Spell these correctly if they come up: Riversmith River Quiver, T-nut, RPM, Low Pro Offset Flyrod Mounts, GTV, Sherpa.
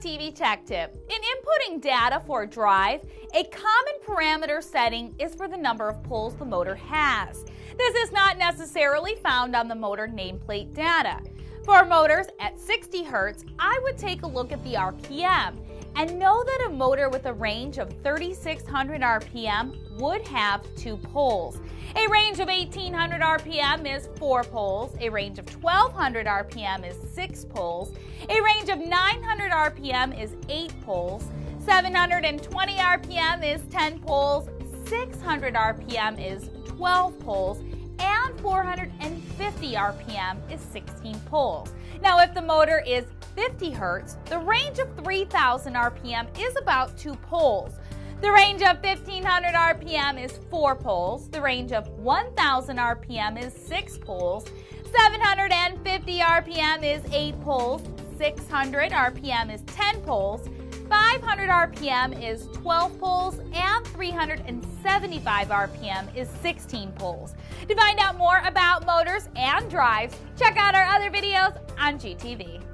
TV Tech Tip. In inputting data for a drive, a common parameter setting is for the number of pulls the motor has. This is not necessarily found on the motor nameplate data. For motors at 60 Hz, I would take a look at the RPM and know that a motor with a range of 3,600 RPM would have 2 pulls. A range of 1,800 RPM is 4 pulls, a range of 1,200 RPM is 6 pulls, a range of 900 RPM is 8 pulls, 720 RPM is 10 pulls, 600 RPM is 12 pulls, and 450 RPM is 16 pulls. Now, if the motor is 50 Hz, the range of 3,000 RPM is about 2 pulls. The range of 1,500 RPM is 4 pulls. The range of 1,000 RPM is 6 pulls. 750 RPM is 8 pulls. 600 RPM is 10 pulls. 500 RPM is 12 pulls, and 375 RPM is 16 pulls. To find out more about motors and drives, check out our other videos on GTV.